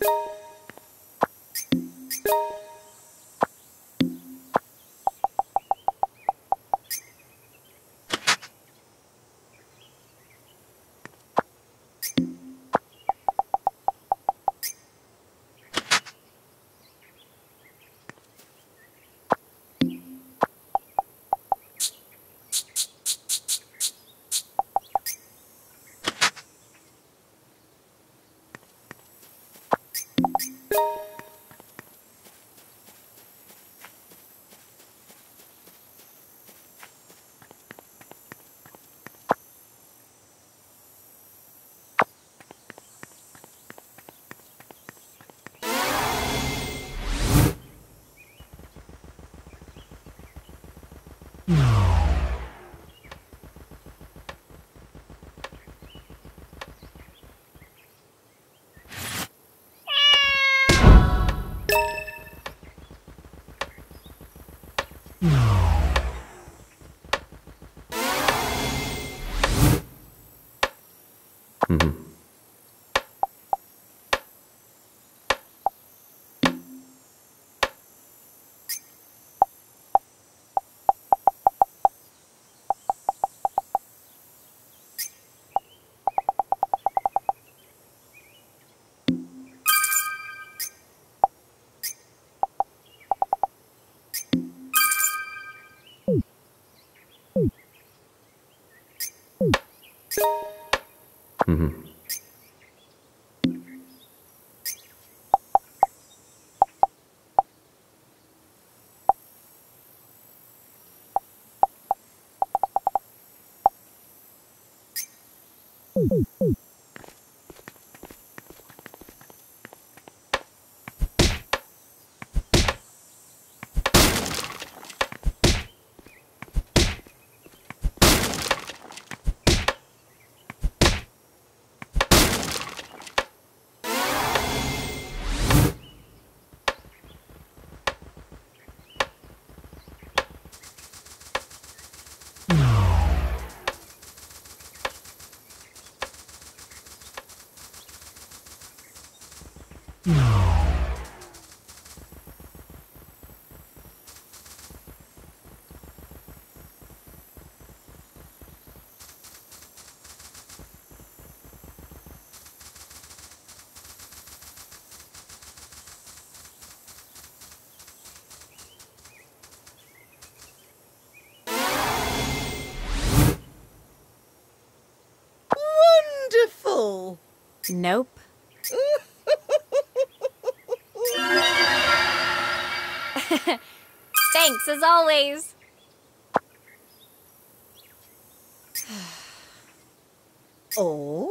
Nope. Thanks, as always. Oh.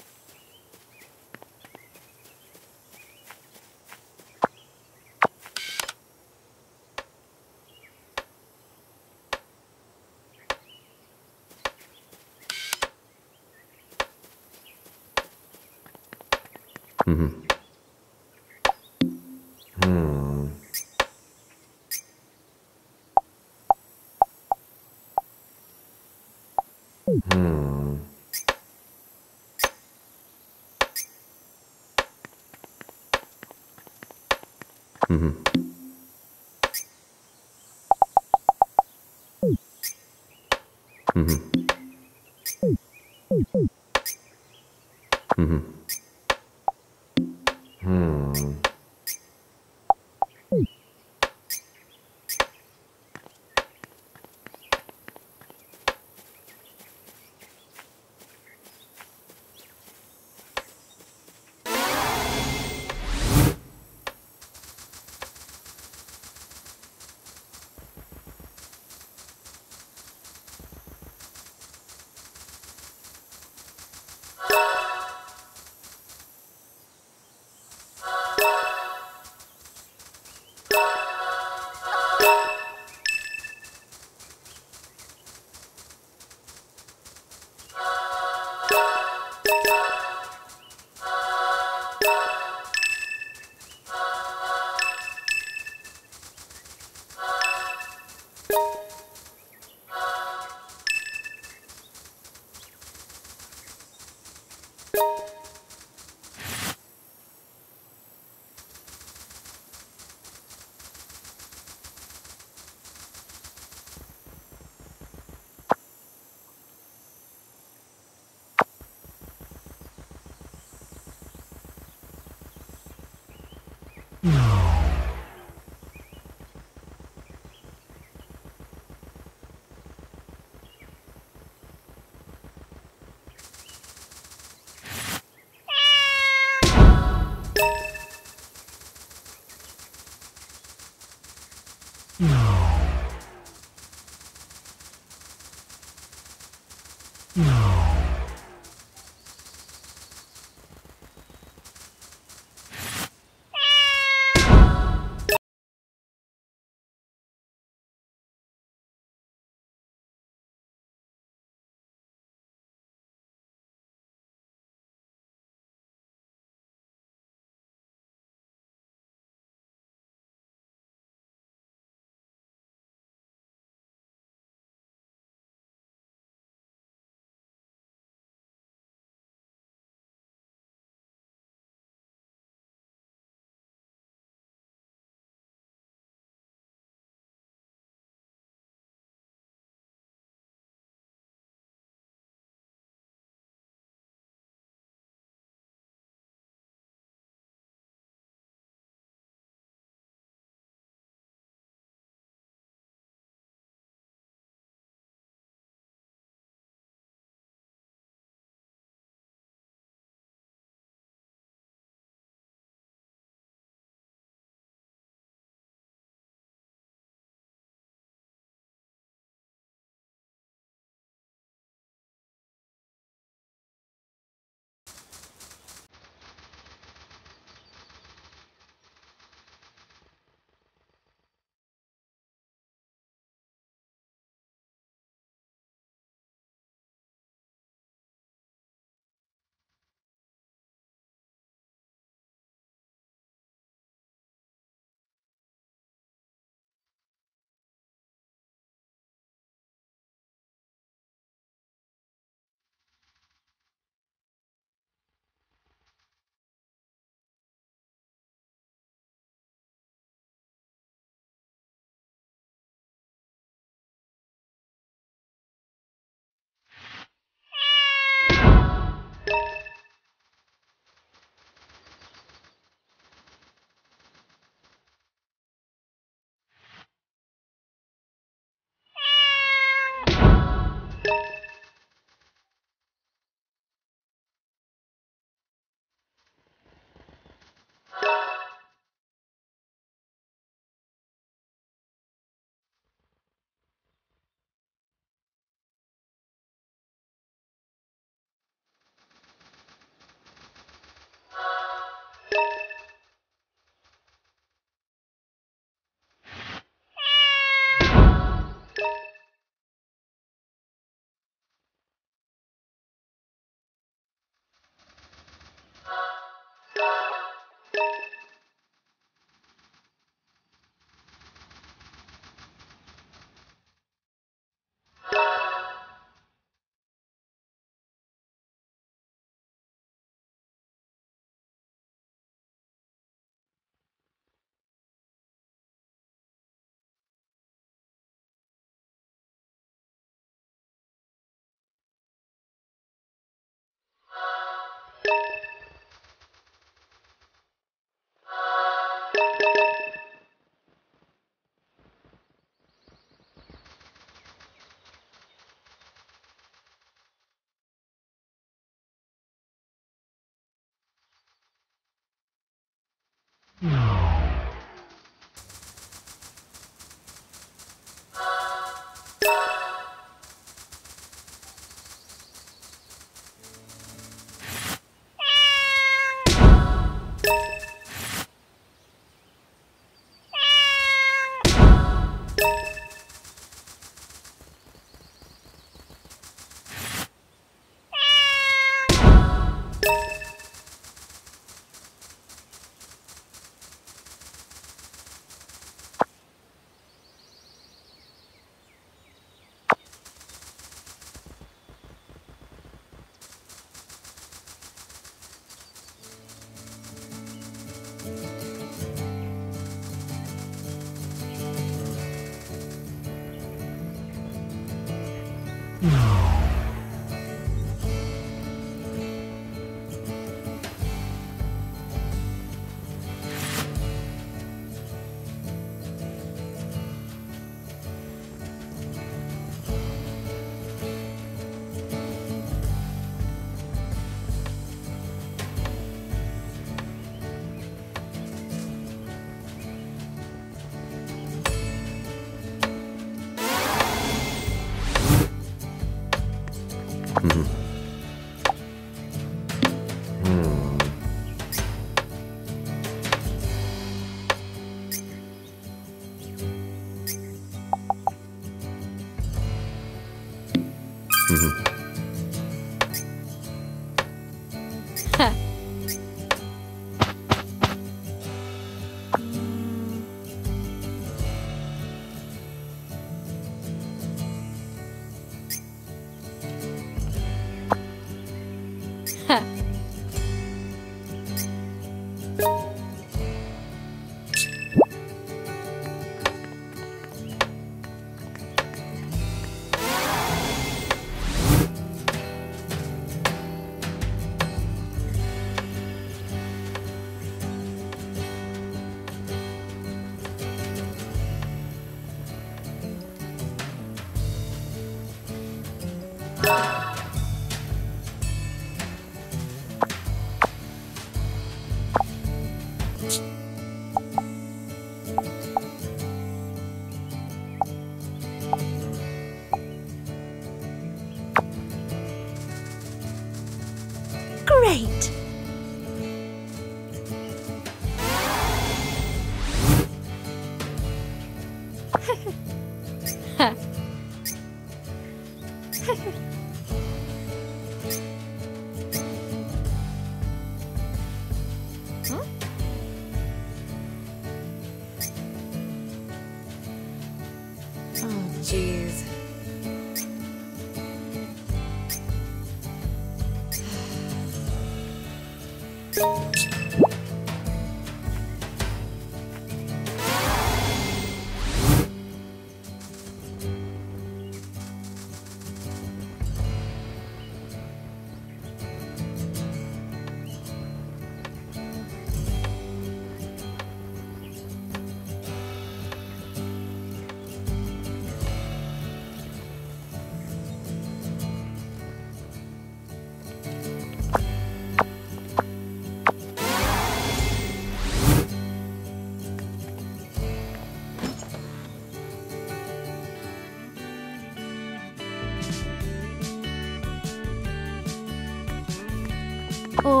Oh,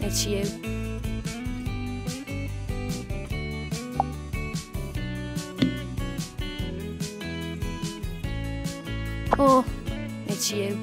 it's you. Oh, it's you.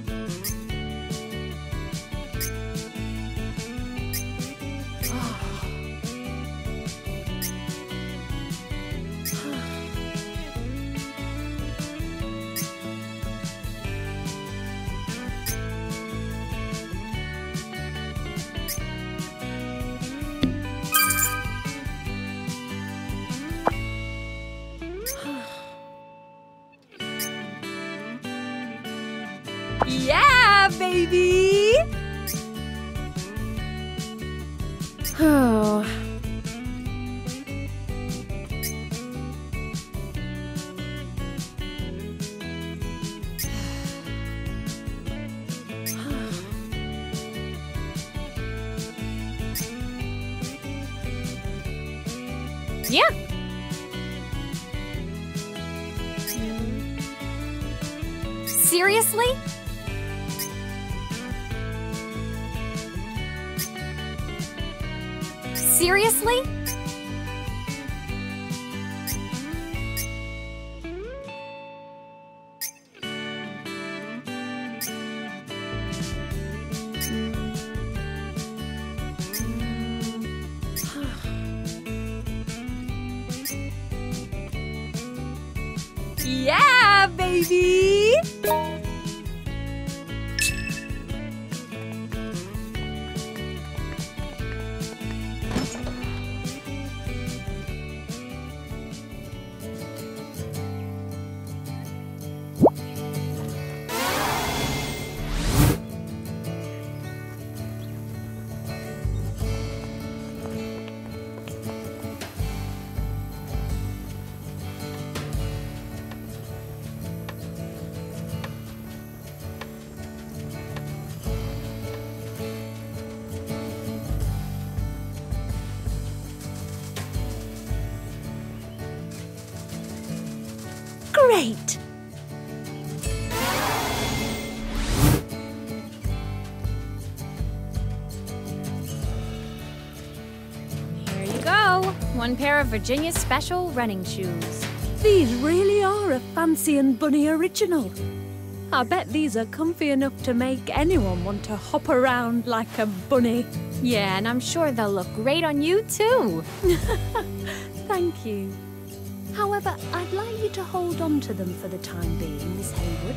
Seriously? Yeah, baby! Great! Here you go! One pair of Virginia's special running shoes. These really are a Fancy and Bunny original. I bet these are comfy enough to make anyone want to hop around like a bunny. Yeah, and I'm sure they'll look great on you too. Thank you. However, I'd like you to hold on to them for the time being, Miss Heywood.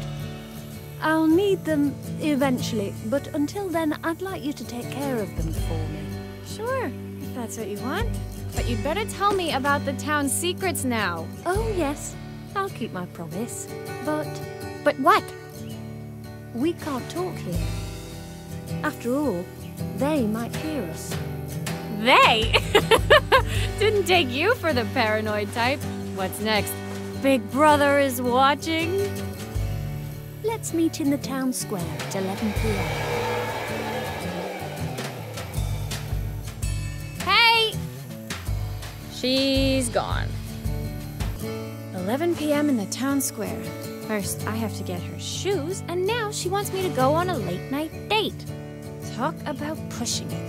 I'll need them eventually, but until then, I'd like you to take care of them for me. Sure, if that's what you want. But you'd better tell me about the town's secrets now. Oh, yes. I'll keep my promise. But what? We can't talk here. After all, they might hear us. They? Didn't take you for the paranoid type. What's next? Big Brother is watching? Let's meet in the town square at 11 p.m. Hey! She's gone. 11 p.m. in the town square. First, I have to get her shoes, and now she wants me to go on a late-night date. Talk about pushing it.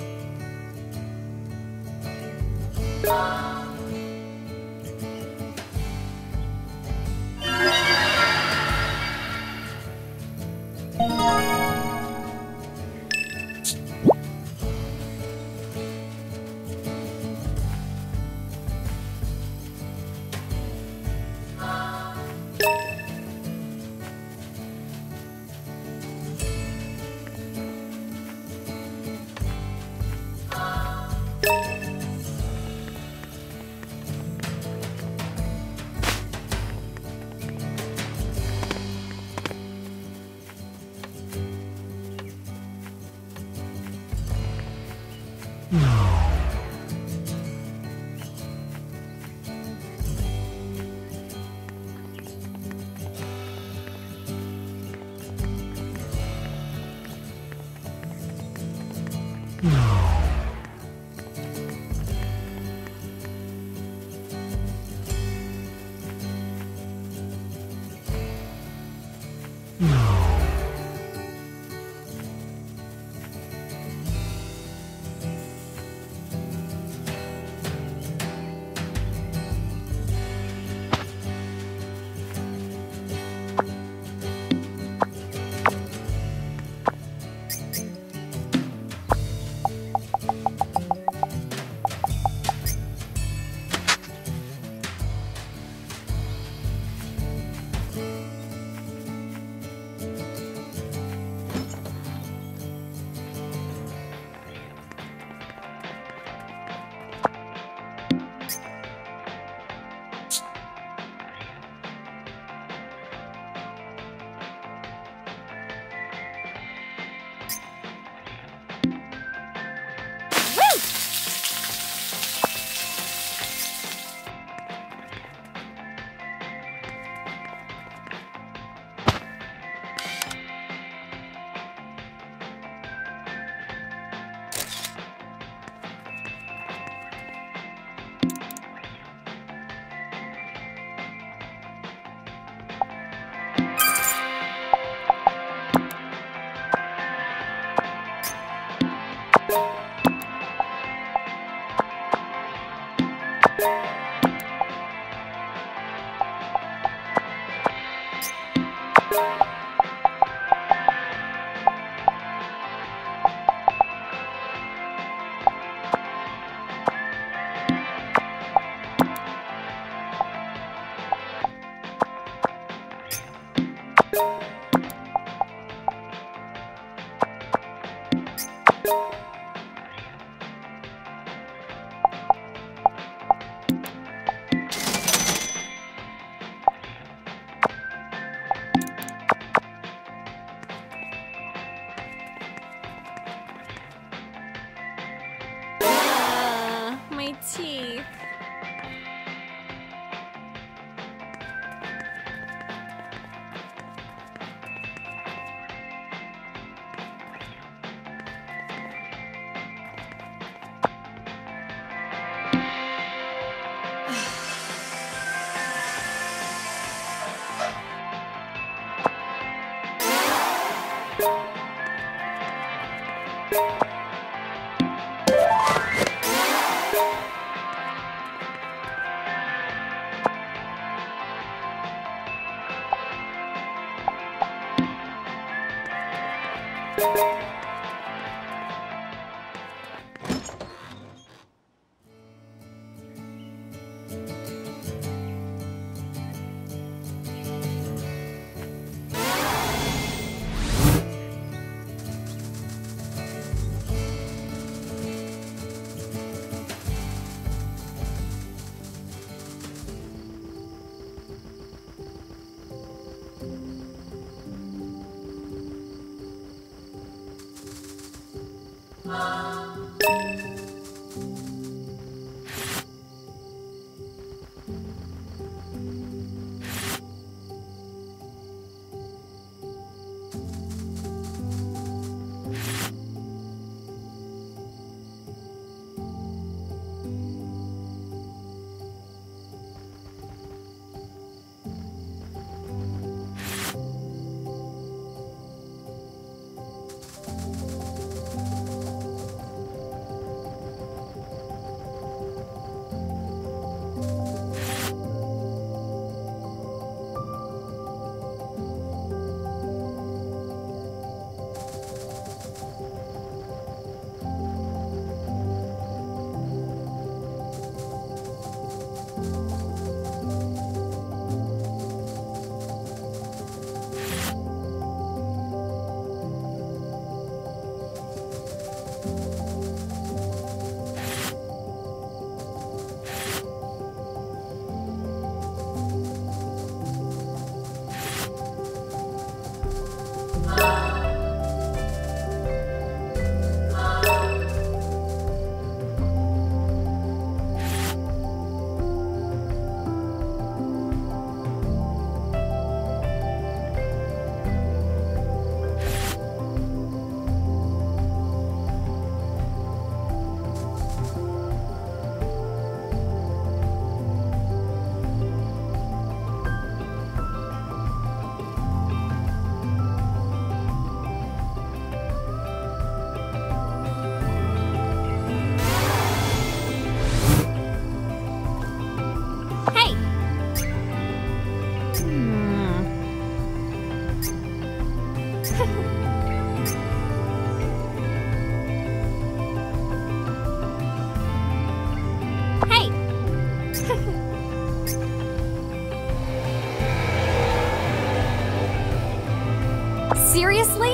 Seriously?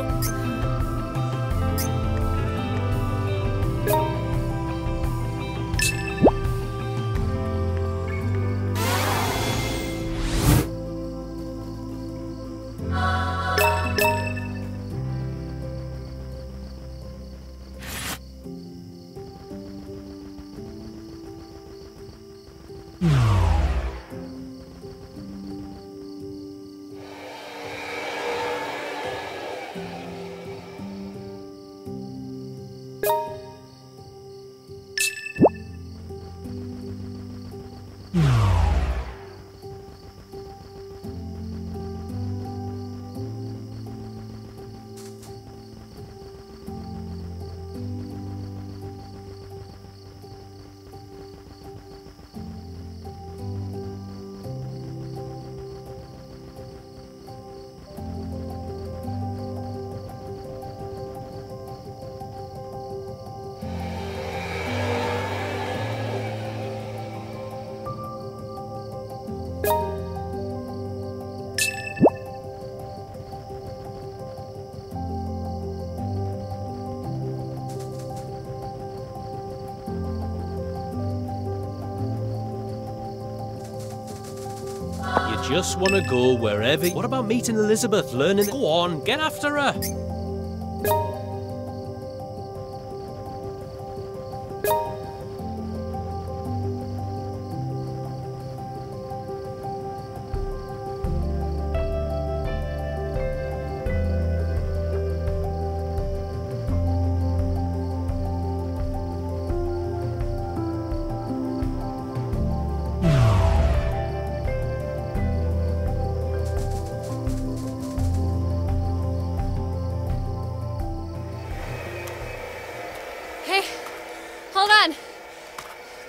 Just want to go wherever. What about meeting Elizabeth, learning? Go on, get after her.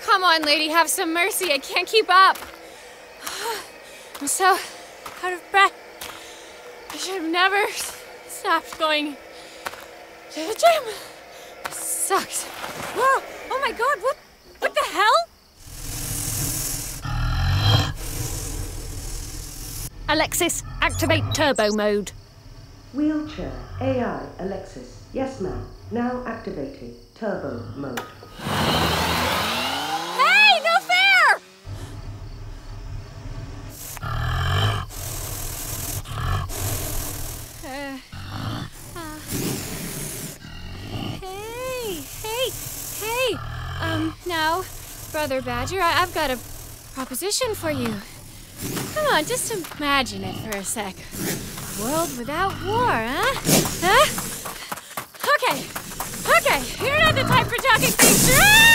Come on, lady, have some mercy. I can't keep up. I'm so out of breath. I should have never stopped going to the gym. This sucks. Whoa. Oh my god, what the hell? Alexis, activate turbo mode. Wheelchair AI Alexis. Yes, ma'am. Now activating turbo mode. Hey! Now, Brother Badger, I've got a proposition for you. Come on, just imagine it for a sec. A world without war, huh? Huh? Okay. Okay, you're not the type for talking things.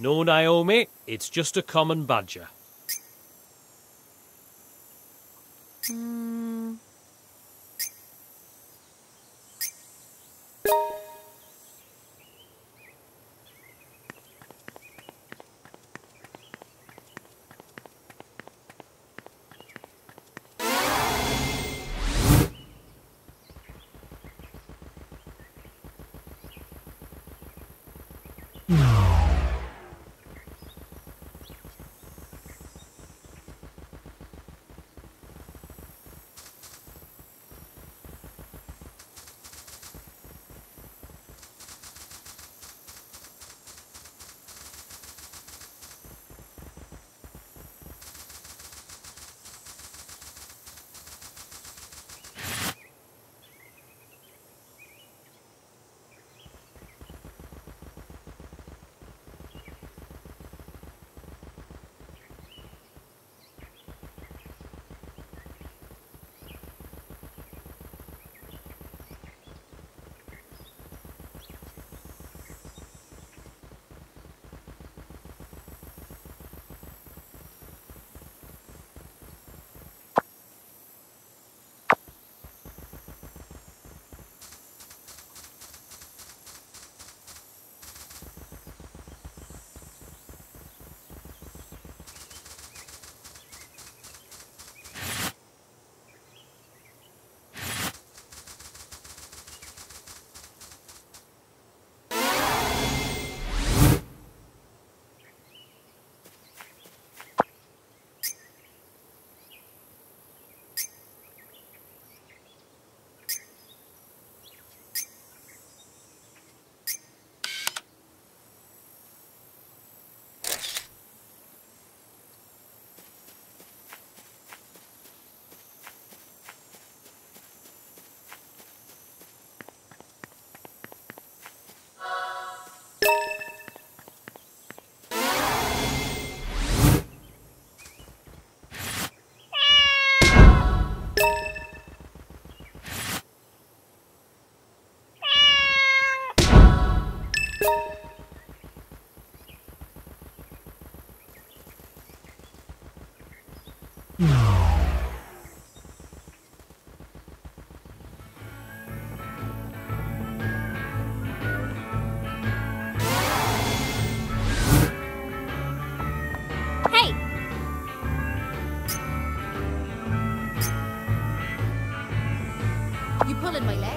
No, Naomi, it's just a common badger. in my leg.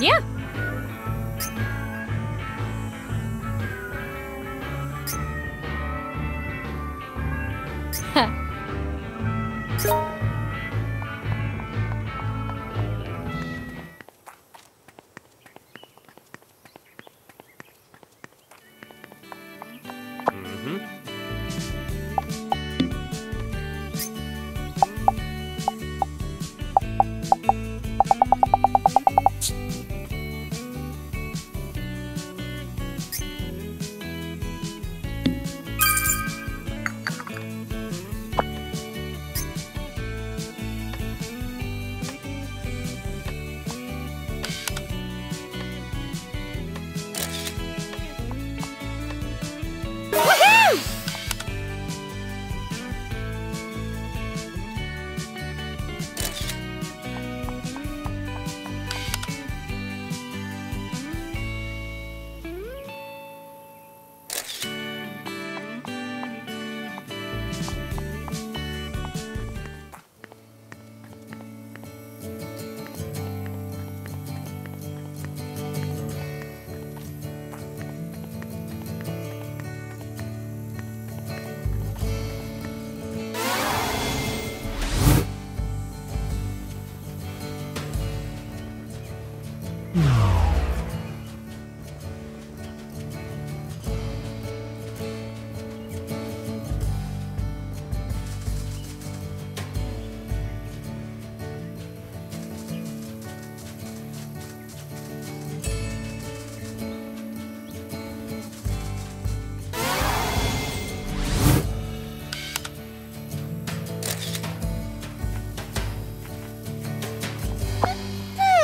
Yeah.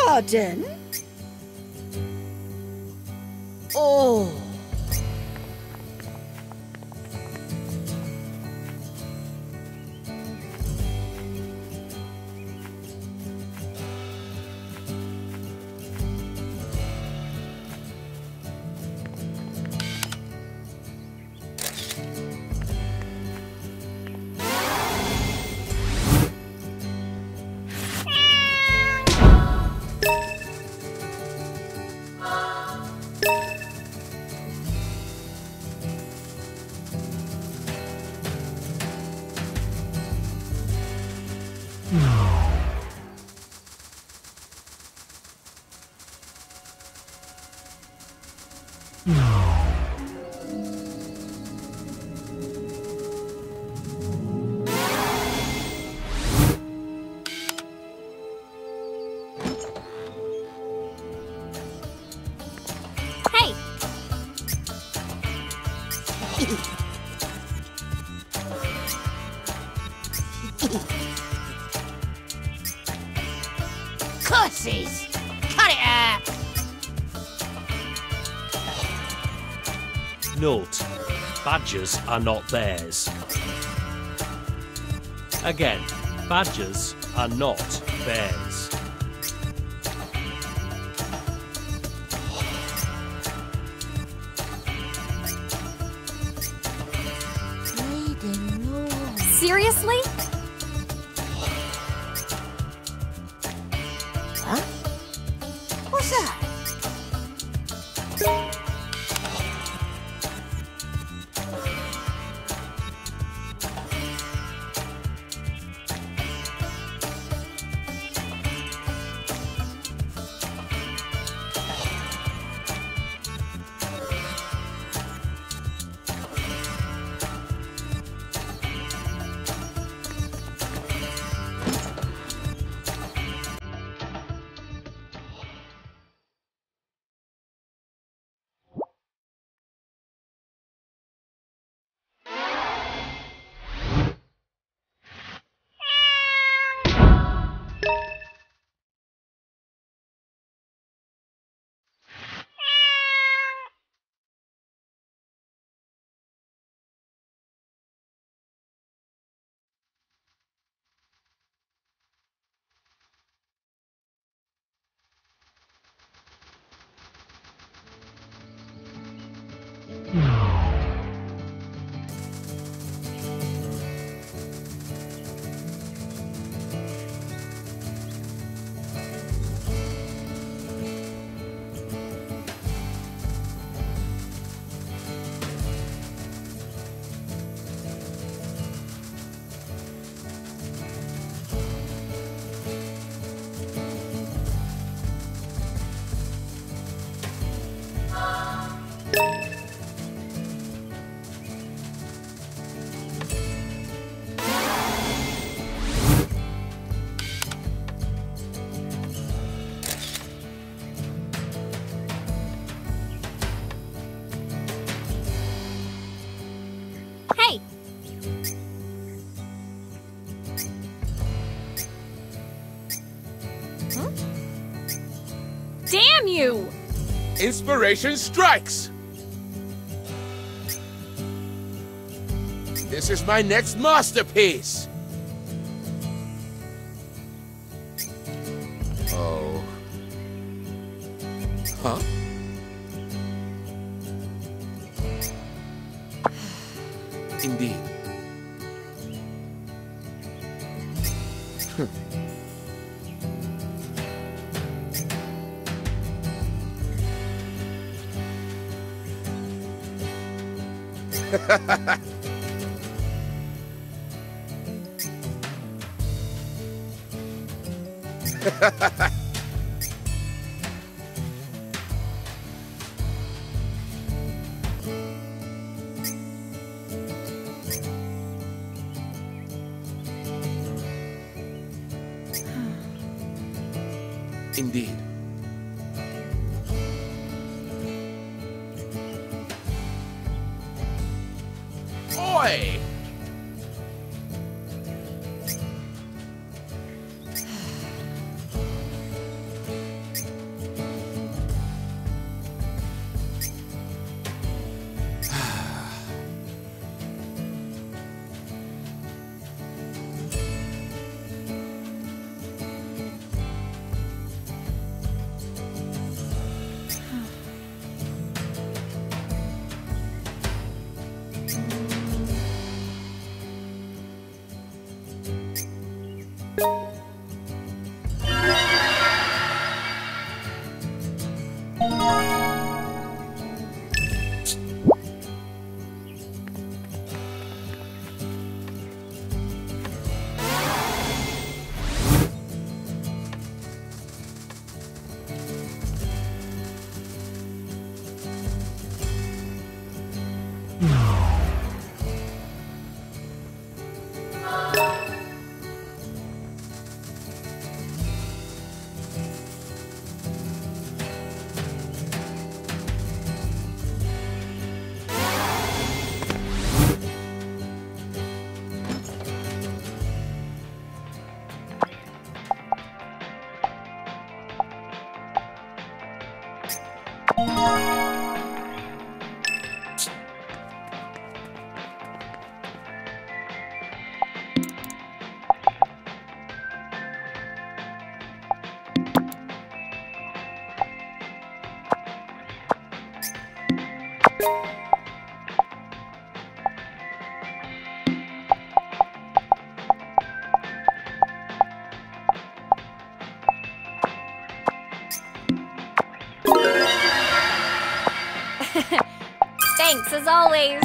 Pardon? Oh. Curses! Cut it out! Note, badgers are not theirs. Again, badgers are not theirs. Seriously? Huh? What's that? way! Huh? Damn you! Inspiration strikes! This is my next masterpiece! Oh... Huh? Indeed. Indeed. Oi! Thanks as always.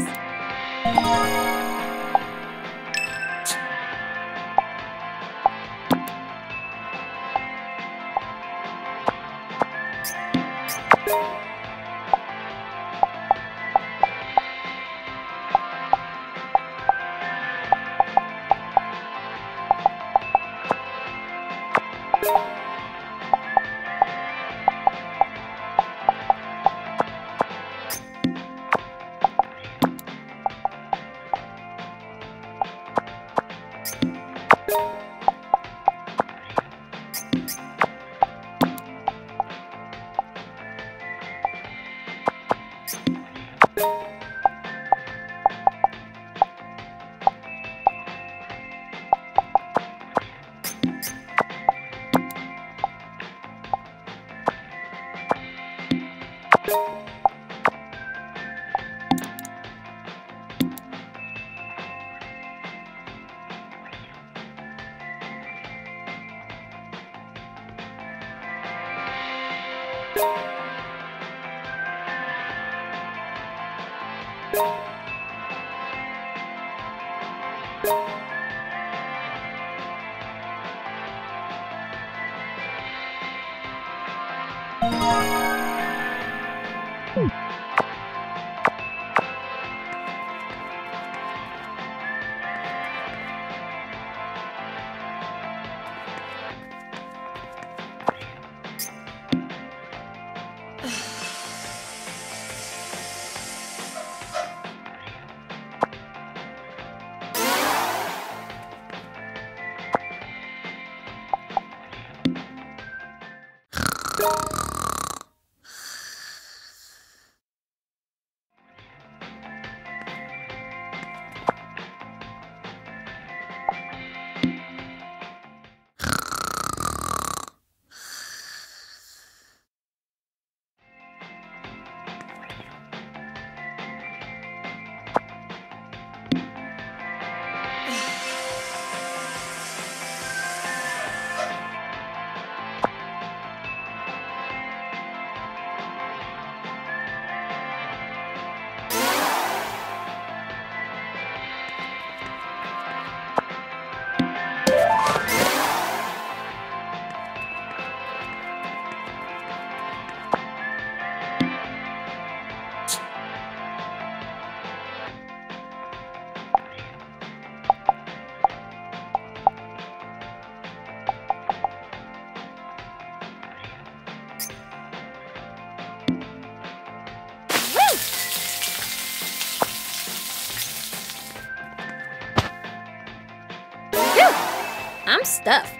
I'm stuffed.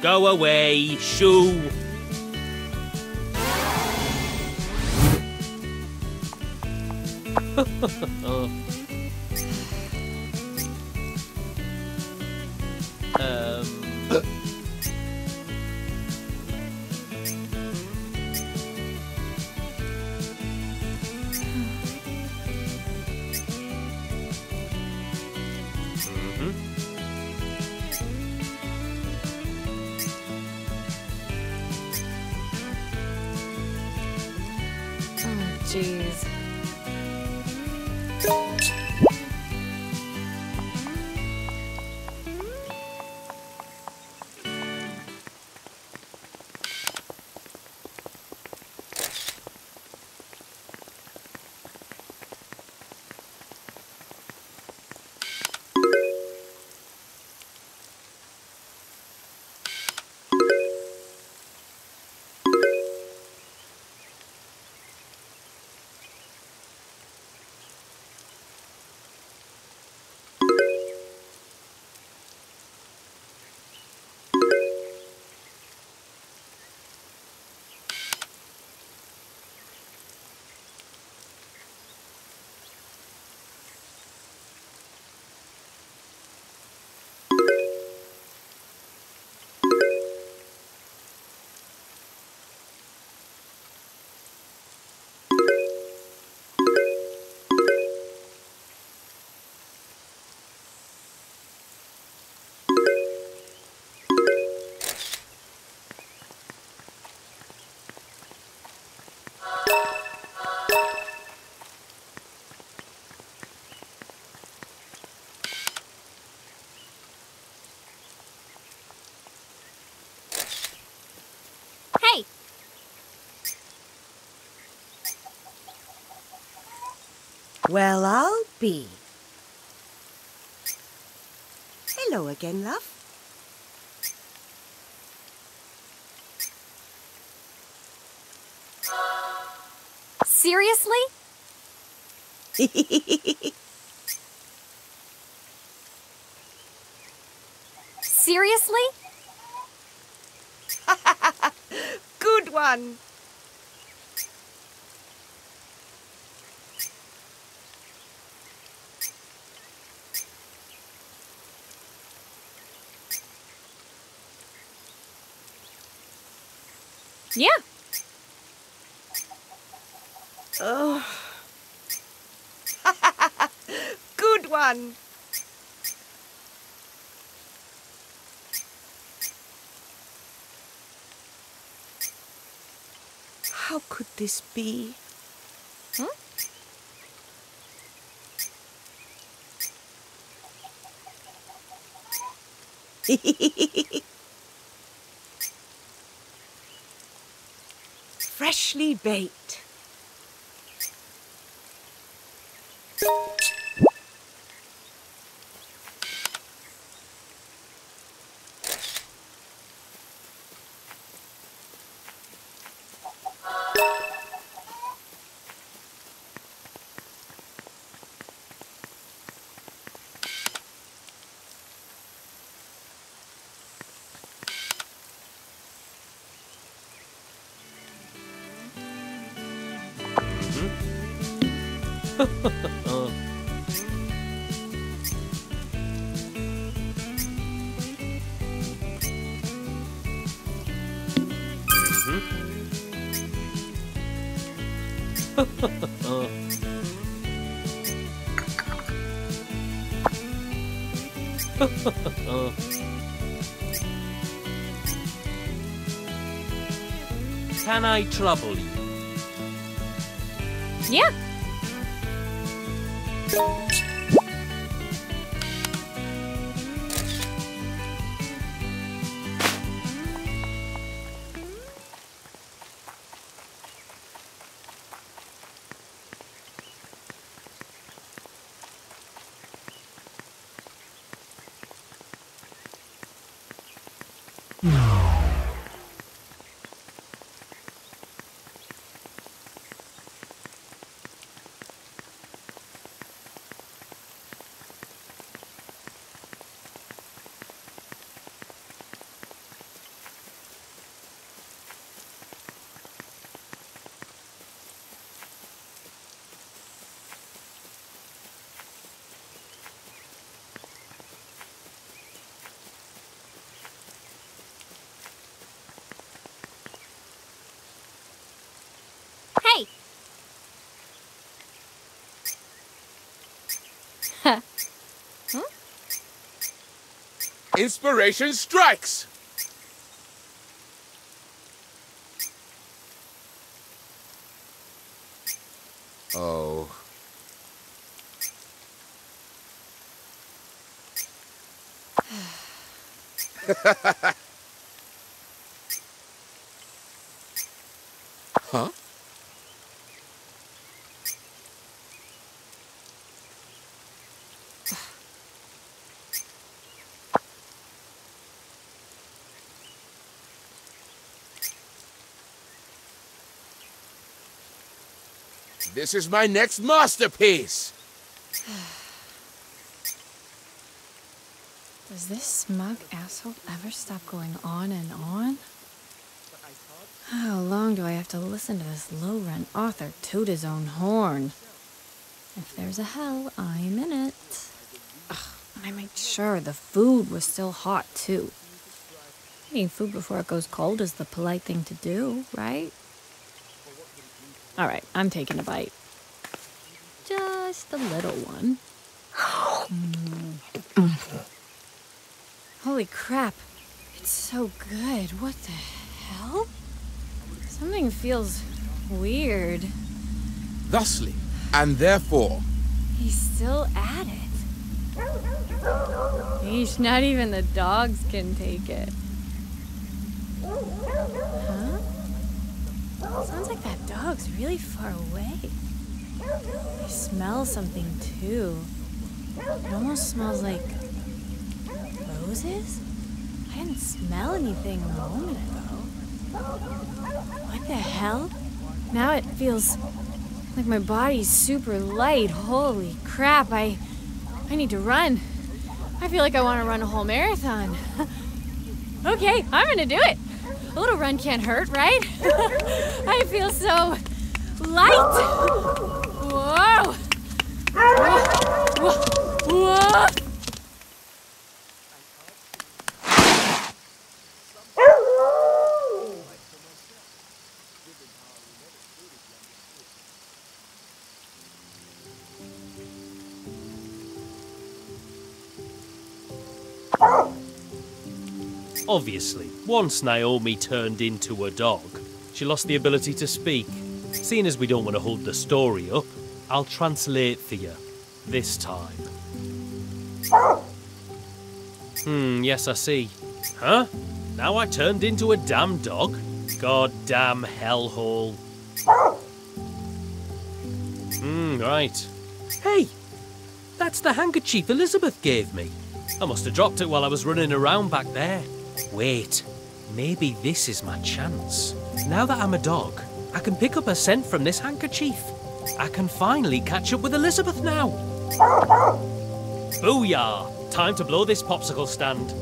Go away, shoo! Jeez. Well, I'll be. Hello again, love. Seriously? Seriously? Good one. Yeah. Oh. Good one. How could this be? Huh? Freshly baked. Can I trouble you? Yeah. Inspiration strikes! Oh. Huh? This is my next masterpiece! Does this smug asshole ever stop going on and on? How long do I have to listen to this low-rent author toot his own horn? If there's a hell, I'm in it. Ugh, and I made sure the food was still hot, too. Eating food before it goes cold is the polite thing to do, right? All right, I'm taking a bite. Just a little one. Holy crap. It's so good. What the hell? Something feels weird. Thusly, and therefore. He's still at it. Yeesh, not even the dogs can take it. Huh? Sounds like that dog's really far away. I smell something, too. It almost smells like... roses? I didn't smell anything a moment ago. What the hell? Now it feels like my body's super light. Holy crap, I need to run. I feel like I want to run a whole marathon. Okay, I'm gonna do it. A little run can't hurt, right? I feel so light. Whoa. Whoa. Whoa. Whoa. Obviously, once Naomi turned into a dog, she lost the ability to speak. Seeing as we don't want to hold the story up, I'll translate for you, this time. Yes, I see. Huh? Now I turned into a damn dog? Goddamn hellhole. Right. Hey, that's the handkerchief Elizabeth gave me. I must have dropped it while I was running around back there. Wait, maybe this is my chance. Now that I'm a dog, I can pick up a scent from this handkerchief. I can finally catch up with Elizabeth now. Booyah! Time to blow this popsicle stand.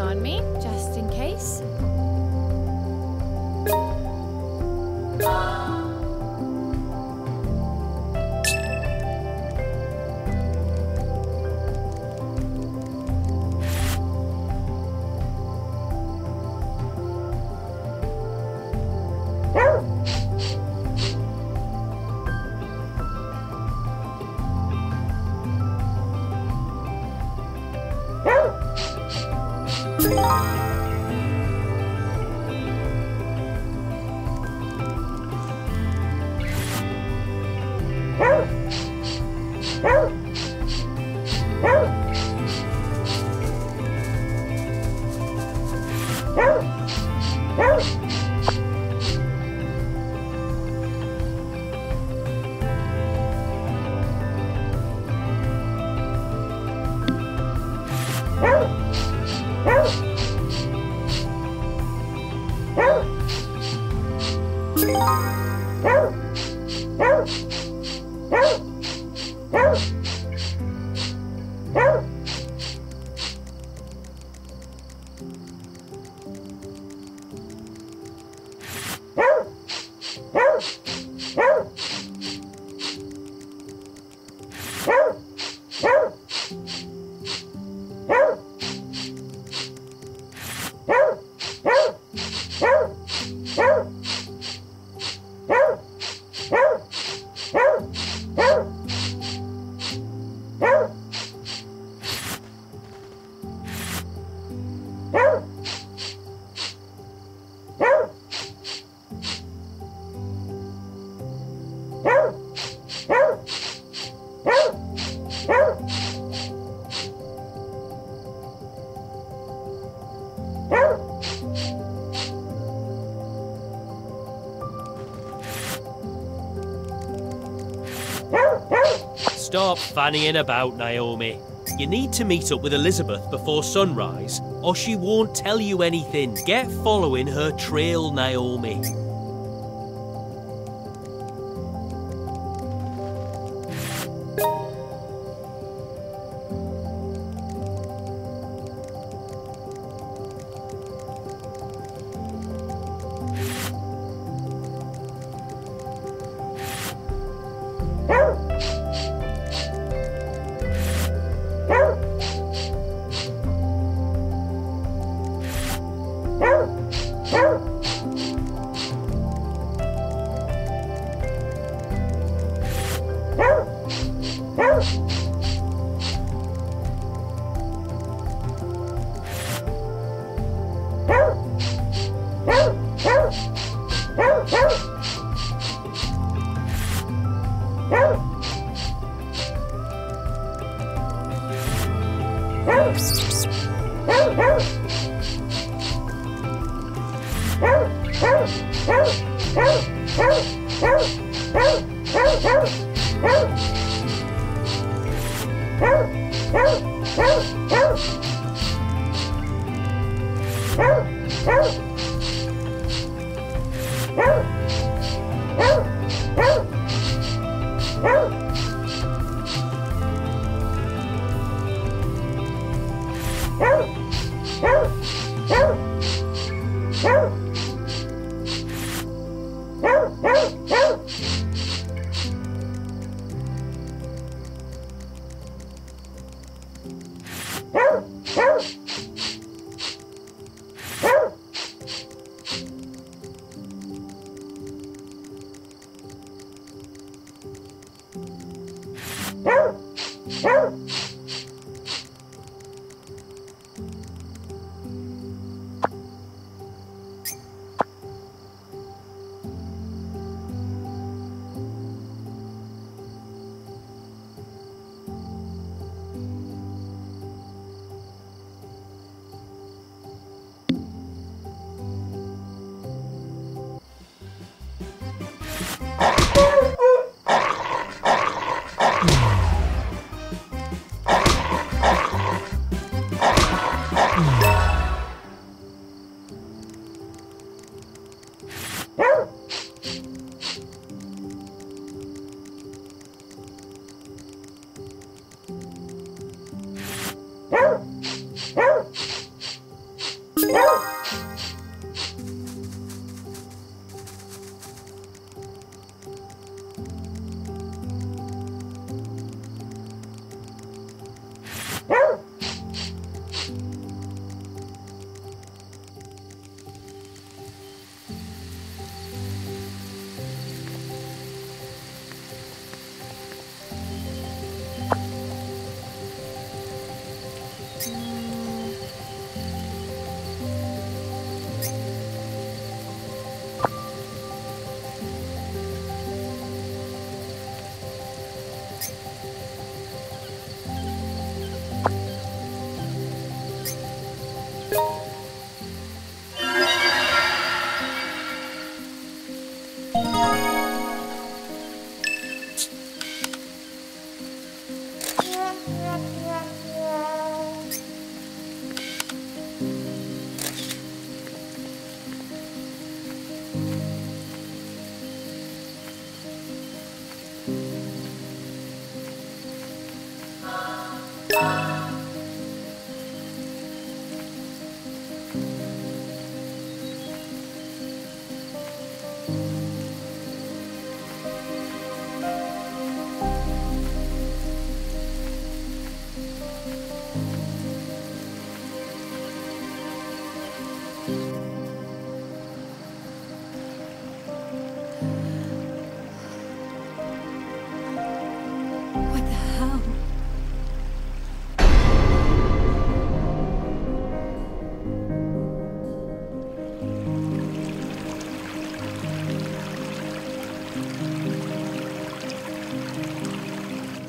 on me, just in case. Stop fannying about, Naomi. You need to meet up with Elizabeth before sunrise, or she won't tell you anything. Get following her trail, Naomi.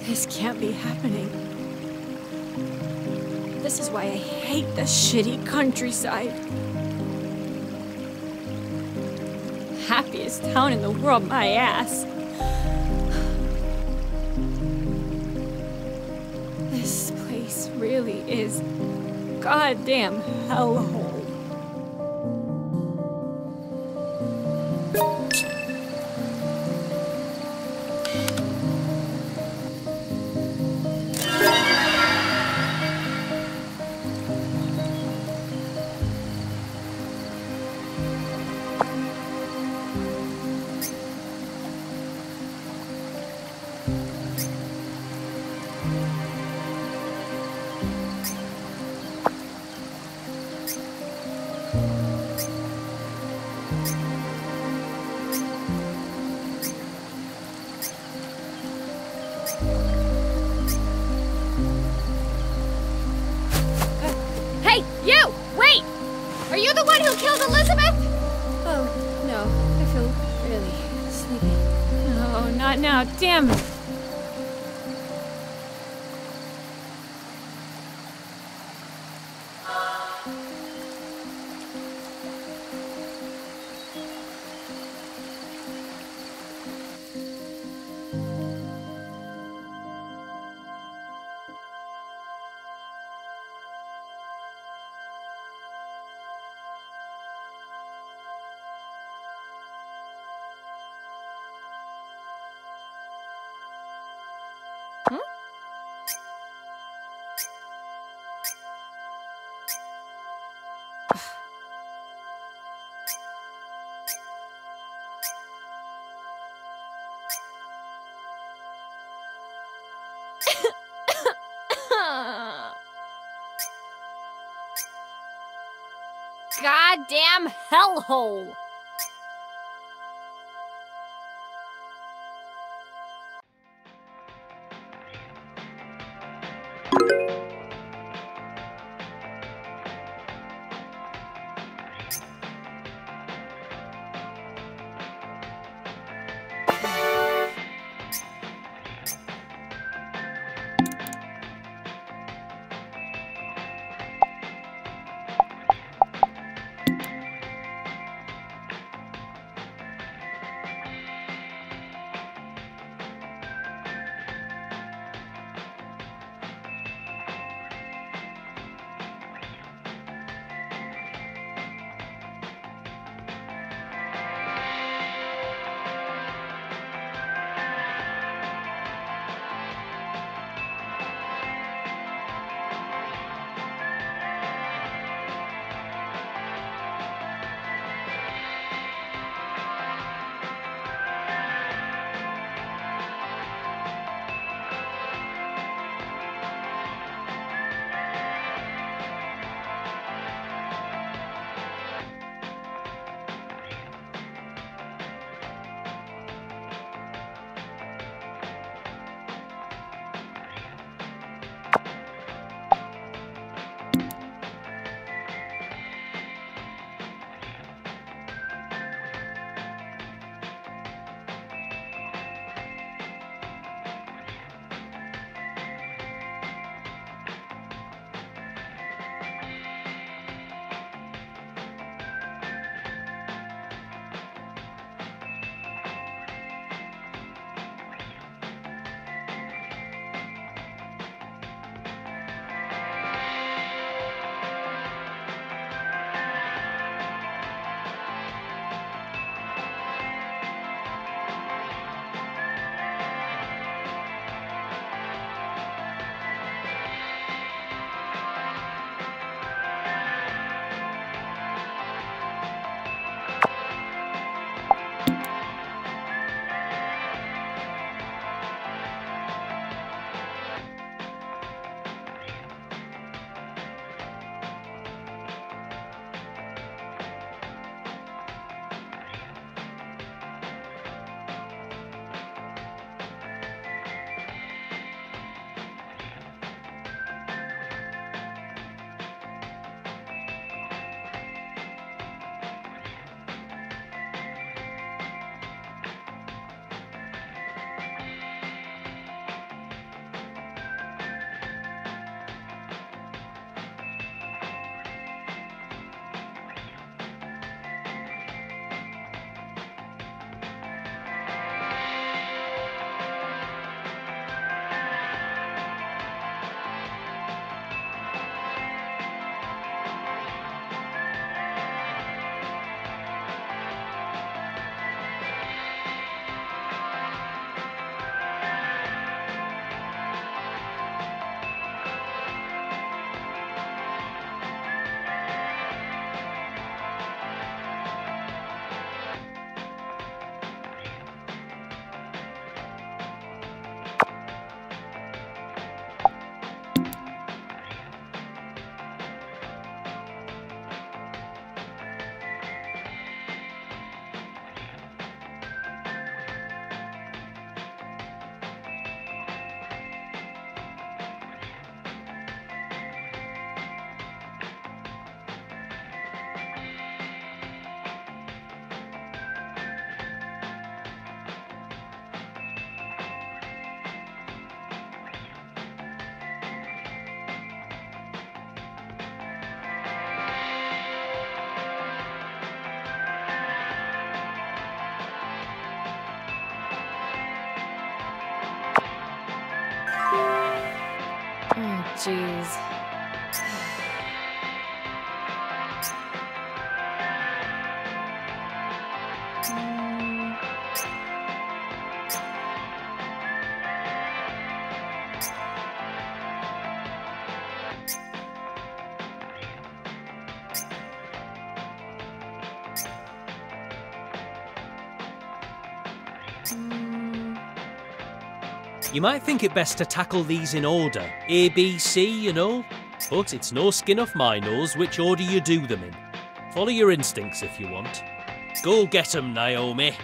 This can't be happening. This is why I hate the shitty countryside. Happiest town in the world, my ass. This place really is a goddamn hellhole. Hey, you! Wait! Are you the one who killed Elizabeth? Oh, no. I feel really sleepy. No, not now. Damn it. Goddamn hellhole! Jeez. You might think it best to tackle these in order, A, B, C, you know, but it's no skin off my nose which order you do them in. Follow your instincts if you want. Go get 'em, Naomi.